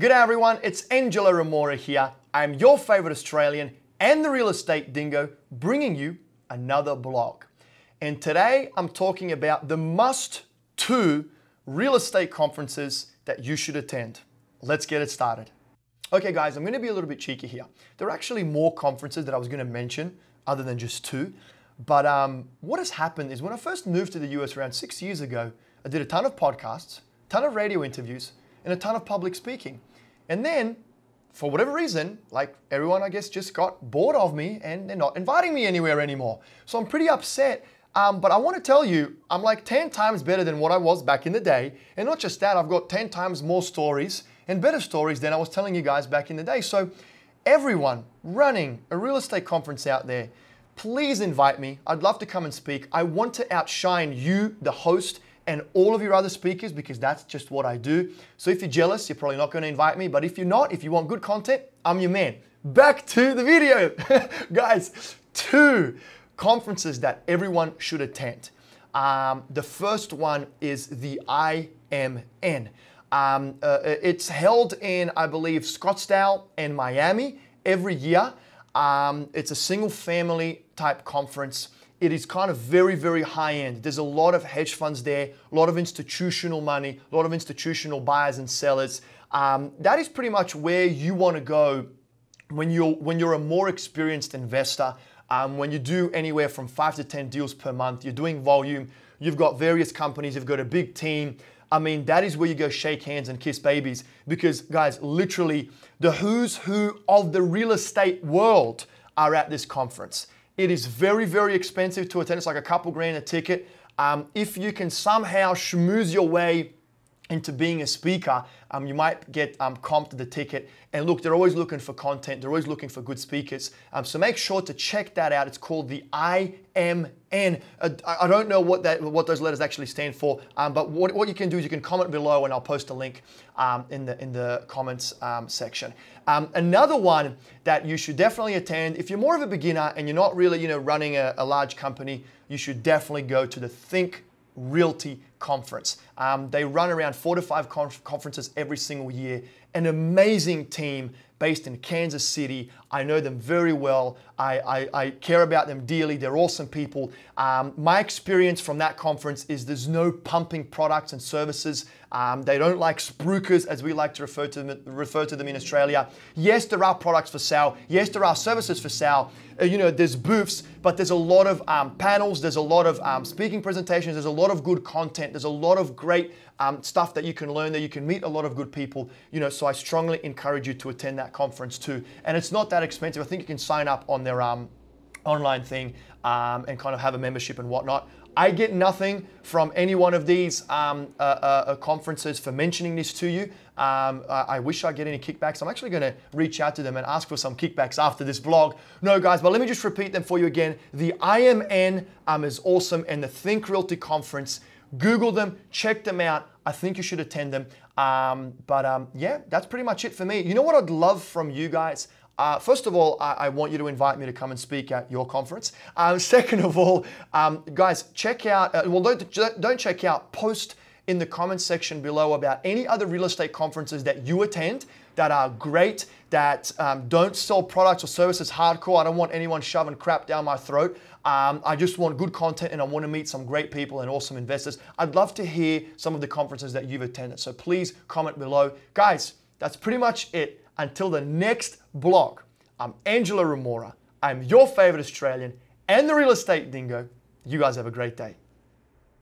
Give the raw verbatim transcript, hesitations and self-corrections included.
G'day everyone, it's Engelo Rumora here. I'm your favorite Australian and the Real Estate Dingo, bringing you another blog. And today I'm talking about the must-to real estate conferences that you should attend. Let's get it started. Okay guys, I'm gonna be a little bit cheeky here. There are actually more conferences that I was gonna mention other than just two. But um, what has happened is when I first moved to the U S around six years ago, I did a ton of podcasts, ton of radio interviews, and a ton of public speaking. And then, for whatever reason, like everyone I guess just got bored of me and they're not inviting me anywhere anymore. So I'm pretty upset, um, but I wanna tell you, I'm like ten times better than what I was back in the day. And not just that, I've got ten times more stories and better stories than I was telling you guys back in the day. So everyone running a real estate conference out there, please invite me. I'd love to come and speak. I want to outshine you, the host, and all of your other speakers, because that's just what I do. So if you're jealous, you're probably not gonna invite me, but if you're not, if you want good content, I'm your man. Back to the video. Guys, two conferences that everyone should attend. Um, the first one is the I M N. Um, uh, it's held in, I believe, Scottsdale and Miami every year. Um, it's a single family type conference. It is kind of very, very high end. There's a lot of hedge funds there, a lot of institutional money, a lot of institutional buyers and sellers. Um, that is pretty much where you want to go when you're, when you're a more experienced investor. Um, when you do anywhere from five to ten deals per month, you're doing volume, you've got various companies, you've got a big team. I mean, that is where you go shake hands and kiss babies, because guys, literally the who's who of the real estate world are at this conference. It is very, very expensive to attend. It's like a couple grand a ticket. Um, if you can somehow schmooze your way into being a speaker, um, you might get um, comped the ticket. And look, they're always looking for content. They're always looking for good speakers. Um, so make sure to check that out. It's called the I M N. Uh, I don't know what that, what those letters actually stand for, um, but what, what you can do is you can comment below and I'll post a link um, in, the, in the comments um, section. Um, another one that you should definitely attend, if you're more of a beginner and you're not really you know, running a, a large company, you should definitely go to the Think Realty Conference. Um, they run around four to five conf conferences every single year. An amazing team based in Kansas City. I know them very well. I, I, I care about them dearly. They're awesome people. Um, my experience from that conference is there's no pumping products and services. Um, they don't like spruikers, as we like to refer to them, refer to them in Australia. Yes, there are products for sale. Yes, there are services for sale. Uh, you know, there's booths, but there's a lot of um, panels. There's a lot of um, speaking presentations. There's a lot of good content. There's a lot of great um, stuff that you can learn there. You can meet a lot of good people, you know, so I strongly encourage you to attend that conference too. And it's not that expensive. I think you can sign up on their um, online thing um, and kind of have a membership and whatnot. I get nothing from any one of these um, uh, uh, conferences for mentioning this to you. Um, I, I wish I get any kickbacks. I'm actually gonna reach out to them and ask for some kickbacks after this vlog. No guys, but let me just repeat them for you again. The I M N um, is awesome, and the Think Realty Conference, Google them, check them out. I think you should attend them. Um, but um, yeah, that's pretty much it for me. You know what I'd love from you guys? Uh, first of all, I, I want you to invite me to come and speak at your conference. Um, second of all, um, guys, check out, uh, well, don't, don't check out, post in the comments section below about any other real estate conferences that you attend that are great, that um, don't sell products or services hardcore. I don't want anyone shoving crap down my throat. Um, I just want good content, and I want to meet some great people and awesome investors. I'd love to hear some of the conferences that you've attended. So please comment below. Guys, that's pretty much it. Until the next blog, I'm Engelo Rumora. I'm your favorite Australian and the Real Estate Dingo. You guys have a great day.